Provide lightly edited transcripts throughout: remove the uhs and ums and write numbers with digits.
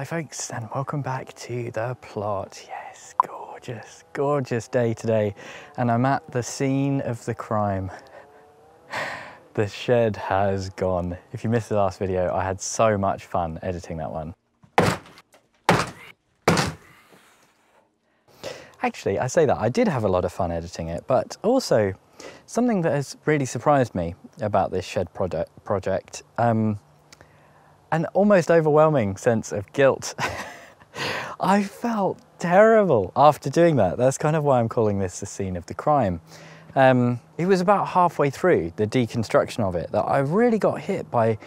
Hi folks, and welcome back to the plot. Yes, gorgeous, gorgeous day today. And I'm at the scene of the crime. The shed has gone. If you missed the last video, I had so much fun editing that one. Actually, I say that, I did have a lot of fun editing it, but also something that has really surprised me about this shed project, an almost overwhelming sense of guilt. I felt terrible after doing that. That's kind of why I'm calling this the scene of the crime. It was about halfway through the deconstruction of it that I really got hit by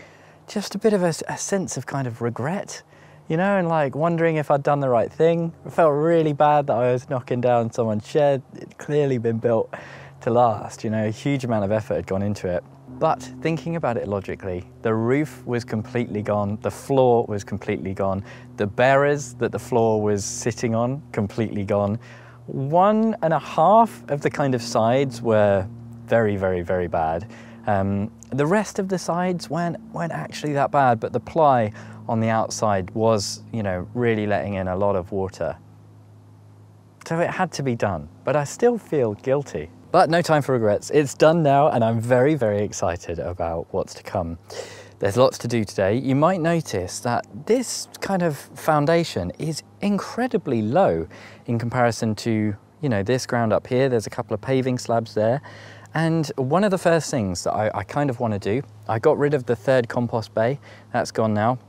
just a bit of a sense of kind of regret, you know, and like wondering if I'd done the right thing. I felt really bad that I was knocking down someone's shed. It'd clearly been built to last, you know, a huge amount of effort had gone into it. But thinking about it logically, the roof was completely gone, the floor was completely gone, the bearers that the floor was sitting on, completely gone. 1.5 of the kind of sides were very, very, very bad. The rest of the sides weren't actually that bad, but the ply on the outside was, you know, really letting in a lot of water. So it had to be done, but I still feel guilty. But no time for regrets. It's done now, and I'm very, very excited about what's to come. There's lots to do today. You might notice that this kind of foundation is incredibly low in comparison to, you know, this ground up here. There's a couple of paving slabs there. And one of the first things that I kind of want to do, I got rid of the third compost bay. That's gone now,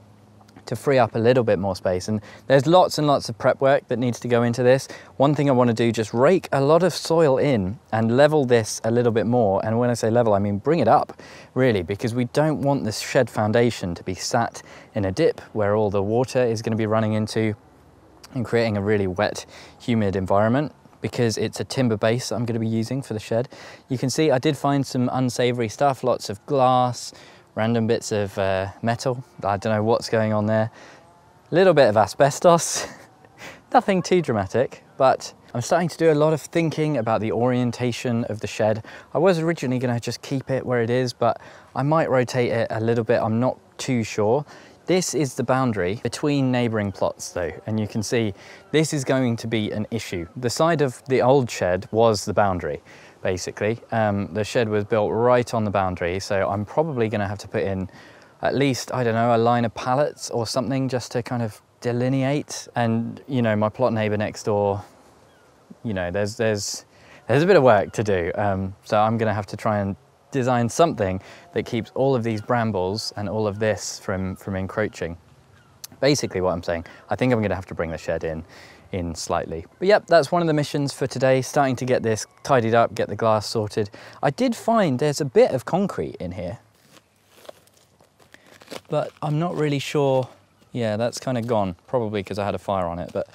to free up a little bit more space. And there's lots and lots of prep work that needs to go into this. One thing I want to do, just rake a lot of soil in and level this a little bit more. And when I say level, I mean bring it up, really, because we don't want this shed foundation to be sat in a dip where all the water is going to be running into and creating a really wet, humid environment, because it's a timber base that I'm going to be using for the shed. You can see I did find some unsavory stuff, lots of glass, random bits of metal. I don't know what's going on there. A little bit of asbestos. Nothing too dramatic, but I'm starting to do a lot of thinking about the orientation of the shed. I was originally going to just keep it where it is, but I might rotate it a little bit. I'm not too sure. This is the boundary between neighbouring plots though, and you can see this is going to be an issue. The side of the old shed was the boundary. Basically, the shed was built right on the boundary, so I'm probably going to have to put in at least, I don't know, a line of pallets or something just to kind of delineate. And, you know, my plot neighbour next door, you know, there's a bit of work to do. So I'm going to have to try and design something that keeps all of these brambles and all of this from encroaching. Basically what I'm saying, I think I'm going to have to bring the shed in slightly. But yep, that's one of the missions for today, starting to get this tidied up, get the glass sorted. I did find there's a bit of concrete in here, but I'm not really sure. Yeah, that's kind of gone, probably because I had a fire on it. But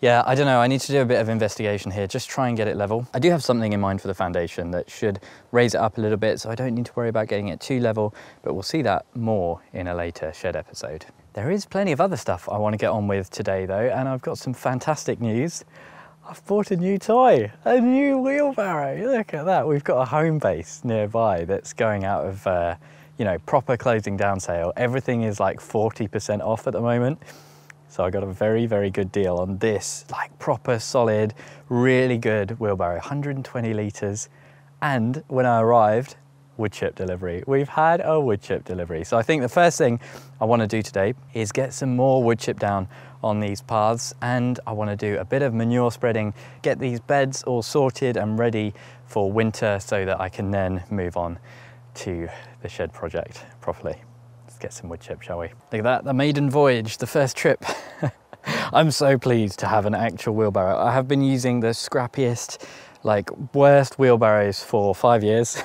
yeah, I don't know, I need to do a bit of investigation here, just try and get it level. I do have something in mind for the foundation that should raise it up a little bit, so I don't need to worry about getting it too level, but we'll see that more in a later shed episode. There is plenty of other stuff I want to get on with today though, and I've got some fantastic news. I've bought a new toy, a new wheelbarrow. Look at that. We've got a home base nearby that's going out of, you know, proper closing down sale. Everything is like 40% off at the moment. So I got a very, very good deal on this, like proper, solid, really good wheelbarrow, 120 litres. And when I arrived, wood chip delivery. We've had a wood chip delivery. So I think the first thing I want to do today is get some more wood chip down on these paths, and I want to do a bit of manure spreading, get these beds all sorted and ready for winter so that I can then move on to the shed project properly. Let's get some wood chip, shall we? Look at that, the maiden voyage, the first trip. I'm so pleased to have an actual wheelbarrow. I have been using the scrappiest, like worst wheelbarrows for 5 years.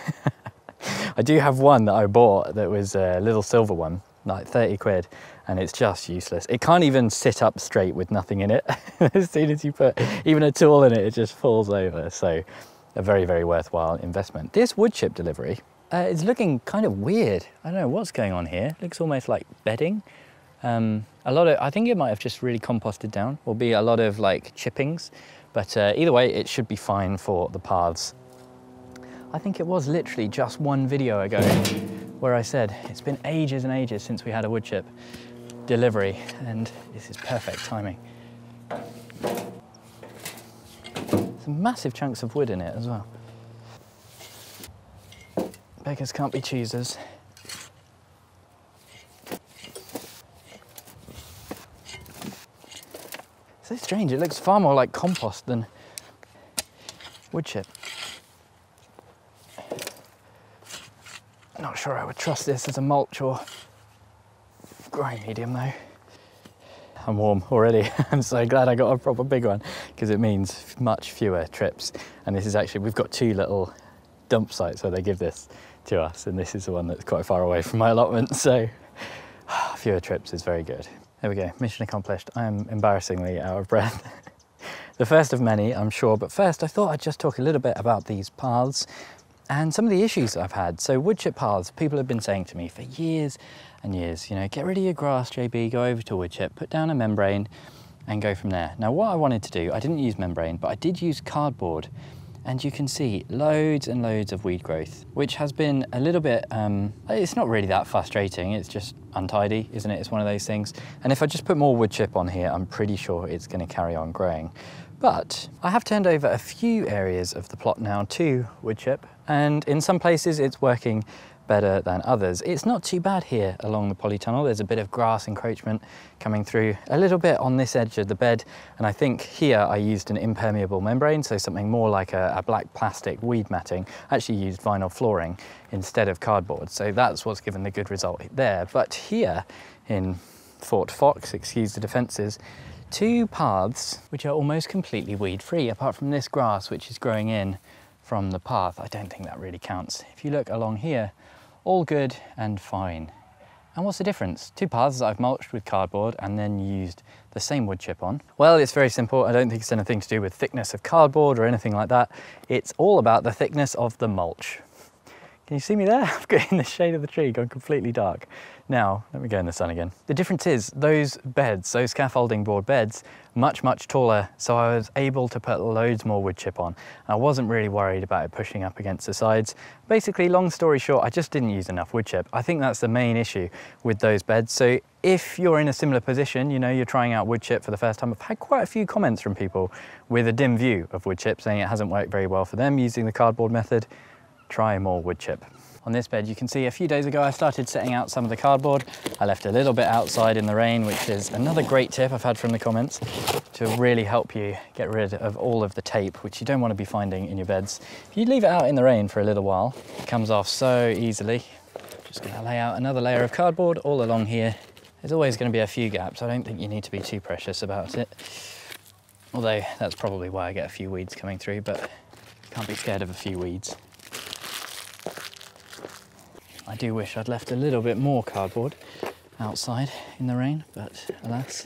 I do have one that I bought that was a little silver one, like 30 quid, and it's just useless. It can't even sit up straight with nothing in it. As soon as you put even a tool in it, it just falls over. So a very, very worthwhile investment. This wood chip delivery is looking kind of weird. I don't know what's going on here. It looks almost like bedding. A lot of, I think it might have just really composted down, or be a lot of like chippings, but either way, it should be fine for the paths. I think it was literally just one video ago where I said it's been ages and ages since we had a wood chip. delivery, and this is perfect timing. Some massive chunks of wood in it as well. Beggars can't be choosers. So strange, it looks far more like compost than wood chip. Not sure I would trust this as a mulch or grind medium though. I'm warm already. I'm so glad I got a proper big one because it means much fewer trips. And this is actually, we've got two little dump sites where they give this to us, and this is the one that's quite far away from my allotment, so fewer trips is very good. There we go, mission accomplished. I am embarrassingly out of breath. The first of many, I'm sure, but first I thought I'd just talk a little bit about these paths and some of the issues I've had. So wood chip paths, people have been saying to me for years and years, you know, get rid of your grass, JB, go over to wood chip, put down a membrane and go from there. Now what I wanted to do, I didn't use membrane, but I did use cardboard, and you can see loads and loads of weed growth, which has been a little bit, it's not really that frustrating, it's just untidy, isn't it? It's one of those things. And if I just put more wood chip on here, I'm pretty sure it's gonna carry on growing. But I have turned over a few areas of the plot now to wood chip, and in some places it's working better than others. It's not too bad here along the polytunnel. There's a bit of grass encroachment coming through a little bit on this edge of the bed. And I think here I used an impermeable membrane, so something more like a black plastic weed matting. I actually used vinyl flooring instead of cardboard. So that's what's given the good result there. But here in Fort Fox, excuse the defences, two paths which are almost completely weed free, apart from this grass which is growing in from the path. I don't think that really counts. If you look along here, all good and fine. And what's the difference? Two paths that I've mulched with cardboard and then used the same wood chip on. Well, it's very simple. I don't think it's anything to do with thickness of cardboard or anything like that. It's all about the thickness of the mulch. Can you see me there? I've got in the shade of the tree, gone completely dark. Now, let me go in the sun again. The difference is those beds, those scaffolding board beds, much, much taller. So I was able to put loads more wood chip on. I wasn't really worried about it pushing up against the sides. Basically, long story short, I just didn't use enough wood chip. I think that's the main issue with those beds. So if you're in a similar position, you know, you're trying out wood chip for the first time, I've had quite a few comments from people with a dim view of wood chip saying it hasn't worked very well for them using the cardboard method. Try more wood chip. On this bed, you can see a few days ago, I started setting out some of the cardboard. I left a little bit outside in the rain, which is another great tip I've had from the comments to really help you get rid of all of the tape, which you don't want to be finding in your beds. If you leave it out in the rain for a little while, it comes off so easily. Just gonna lay out another layer of cardboard all along here. There's always gonna be a few gaps. I don't think you need to be too precious about it. Although that's probably why I get a few weeds coming through, but can't be scared of a few weeds. I do wish I'd left a little bit more cardboard outside in the rain, but alas.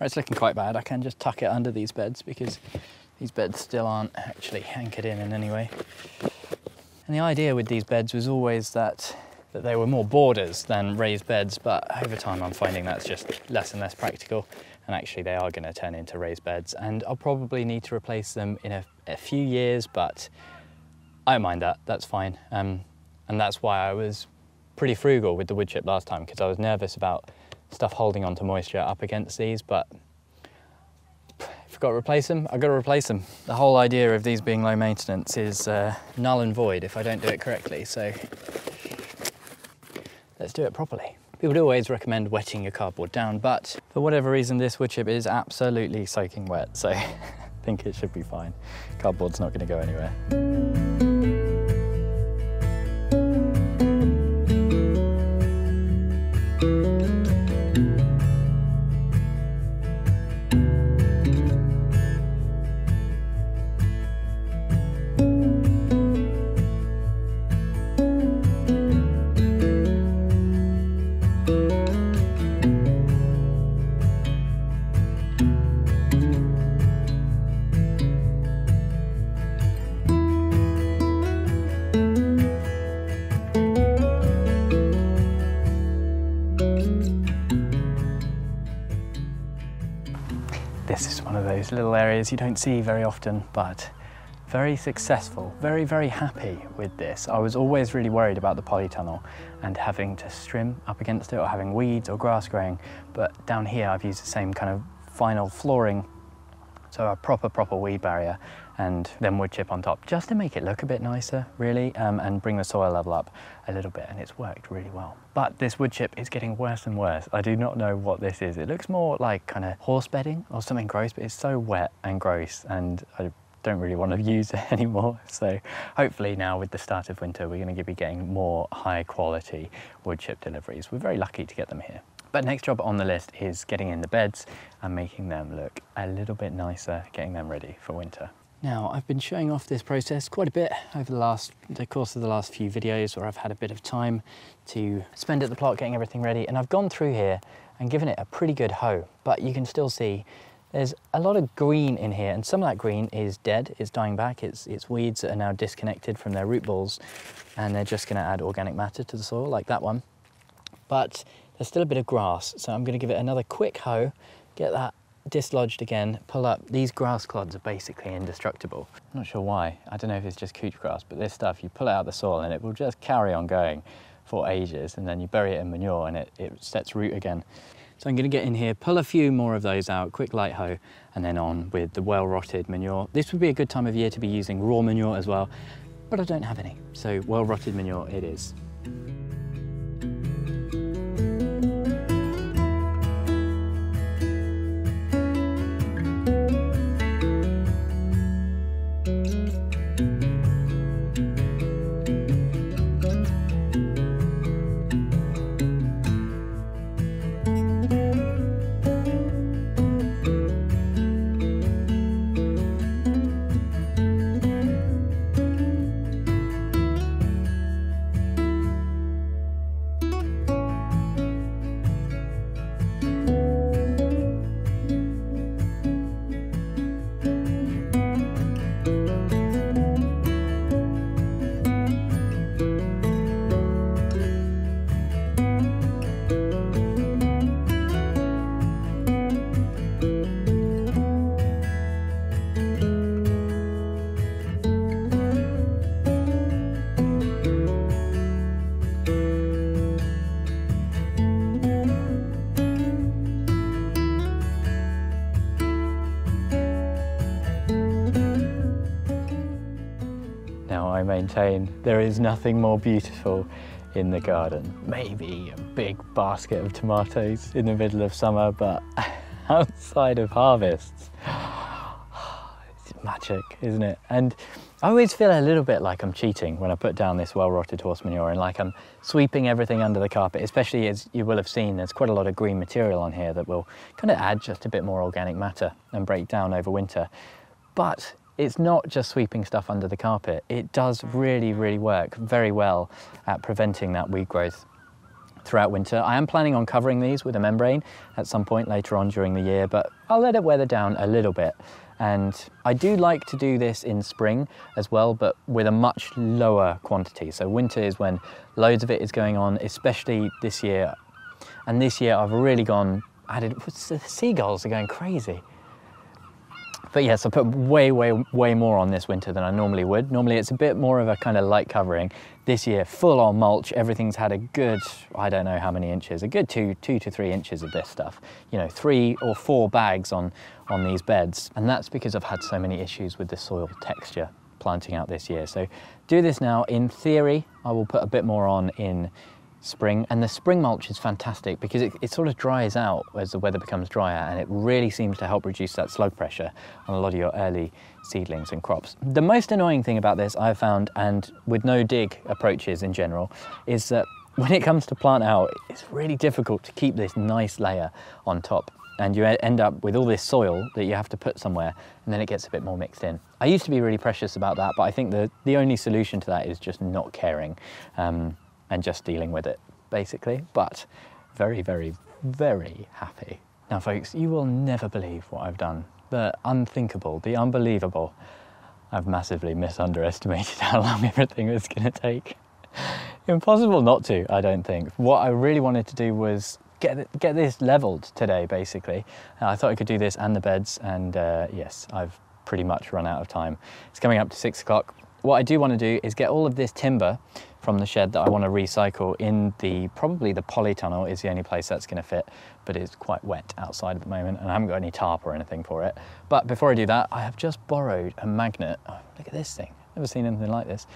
It's looking quite bad. I can just tuck it under these beds because these beds still aren't actually anchored in any way. And the idea with these beds was always that they were more borders than raised beds, but over time I'm finding that's just less and less practical. And actually they are gonna turn into raised beds, and I'll probably need to replace them in a few years, but I don't mind that, that's fine. And that's why I was pretty frugal with the wood chip last time, because I was nervous about stuff holding onto moisture up against these, but if I've got to replace them, I've got to replace them. The whole idea of these being low maintenance is null and void if I don't do it correctly, so let's do it properly. People do always recommend wetting your cardboard down, but for whatever reason, this wood chip is absolutely soaking wet, so I think it should be fine. Cardboard's not going to go anywhere. This is one of those little areas you don't see very often, but very successful, very, very happy with this. I was always really worried about the polytunnel and having to strim up against it or having weeds or grass growing, but down here I've used the same kind of vinyl flooring, so a proper weed barrier, and then wood chip on top, just to make it look a bit nicer, really, and bring the soil level up a little bit, and it's worked really well. But this wood chip is getting worse and worse. I do not know what this is. It looks more like kind of horse bedding or something gross, but it's so wet and gross, and I don't really want to use it anymore. So hopefully now with the start of winter, we're going to be getting more high quality wood chip deliveries. We're very lucky to get them here. But next job on the list is getting in the beds and making them look a little bit nicer, getting them ready for winter. Now, I've been showing off this process quite a bit over the course of the last few videos, where I've had a bit of time to spend at the plot getting everything ready, and I've gone through here and given it a pretty good hoe, but you can still see there's a lot of green in here, and some of that green is dead, it's dying back, it's weeds that are now disconnected from their root balls, and they're just going to add organic matter to the soil, like that one. But there's still a bit of grass, so I'm going to give it another quick hoe, get that dislodged again, pull up. These grass clods are basically indestructible. I'm not sure why. I don't know if it's just couch grass, but this stuff, you pull it out of the soil and it will just carry on going for ages, and then you bury it in manure and it sets root again. So I'm going to get in here, pull a few more of those out, quick light hoe, and then on with the well-rotted manure. This would be a good time of year to be using raw manure as well, but I don't have any. So well-rotted manure it is. I maintain there is nothing more beautiful in the garden. Maybe a big basket of tomatoes in the middle of summer, but outside of harvests, it's magic, isn't it? And I always feel a little bit like I'm cheating when I put down this well-rotted horse manure and like I'm sweeping everything under the carpet, especially as you will have seen, there's quite a lot of green material on here that will kind of add just a bit more organic matter and break down over winter. But it's not just sweeping stuff under the carpet. It does really, really work very well at preventing that weed growth throughout winter. I am planning on covering these with a membrane at some point later on during the year, but I'll let it weather down a little bit. And I do like to do this in spring as well, but with a much lower quantity. So winter is when loads of it is going on, especially this year. And this year I've really the seagulls are going crazy. But yes, I put way more on this winter than I normally would. Normally it's a bit more of a kind of light covering. This year, full on mulch, everything's had a good, I don't know how many inches, a good two to three inches of this stuff. You know, 3 or 4 bags on these beds. And that's because I've had so many issues with the soil texture planting out this year. So do this now. In theory, I will put a bit more on in spring, and the spring mulch is fantastic because it sort of dries out as the weather becomes drier, and it really seems to help reduce that slug pressure on a lot of your early seedlings and crops. The most annoying thing about this I've found, and with no dig approaches in general, is that when it comes to plant out, it's really difficult to keep this nice layer on top, and you end up with all this soil that you have to put somewhere, and then it gets a bit more mixed in. I used to be really precious about that, but I think the only solution to that is just not caring. And just dealing with it, basically, but very, very, very happy. Now, folks, you will never believe what I've done. The unthinkable, the unbelievable. I've massively underestimated how long everything was gonna take. Impossible not to, I don't think. What I really wanted to do was get this leveled today, basically. I thought I could do this and the beds, and yes, I've pretty much run out of time. It's coming up to 6 o'clock. What I do want to do is get all of this timber from the shed that I want to recycle in the, probably the polytunnel is the only place that's going to fit, but it's quite wet outside at the moment and I haven't got any tarp or anything for it. But before I do that, I have just borrowed a magnet. Oh, look at this thing. Never seen anything like this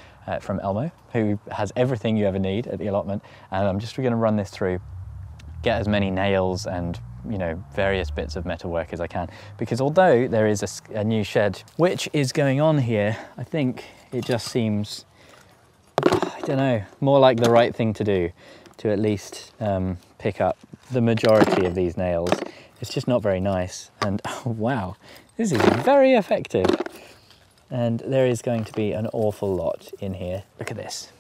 from Elmo, who has everything you ever need at the allotment. And I'm just going to run this through, get as many nails and, you know, various bits of metalwork as I can, because although there is a new shed which is going on here, I think it just seems, I don't know, more like the right thing to do to at least pick up the majority of these nails. It's just not very nice, and oh, wow, this is very effective. And there is going to be an awful lot in here. Look at this.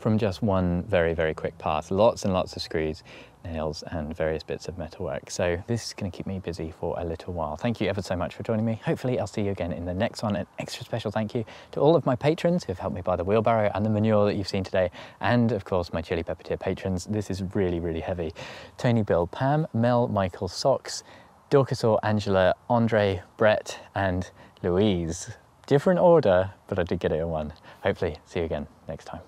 From just one very, very quick pass, lots and lots of screws, nails and various bits of metalwork. So this is going to keep me busy for a little while. Thank you ever so much for joining me. Hopefully I'll see you again in the next one. An extra special thank you to all of my patrons who've helped me buy the wheelbarrow and the manure that you've seen today, and of course my Chili Peppertier patrons. This is really, really heavy. Tony, Bill, Pam, Mel, Michael, Socks, Dorcasor, Angela, Andre, Brett and Louise. Different order, but I did get it in one. Hopefully see you again next time.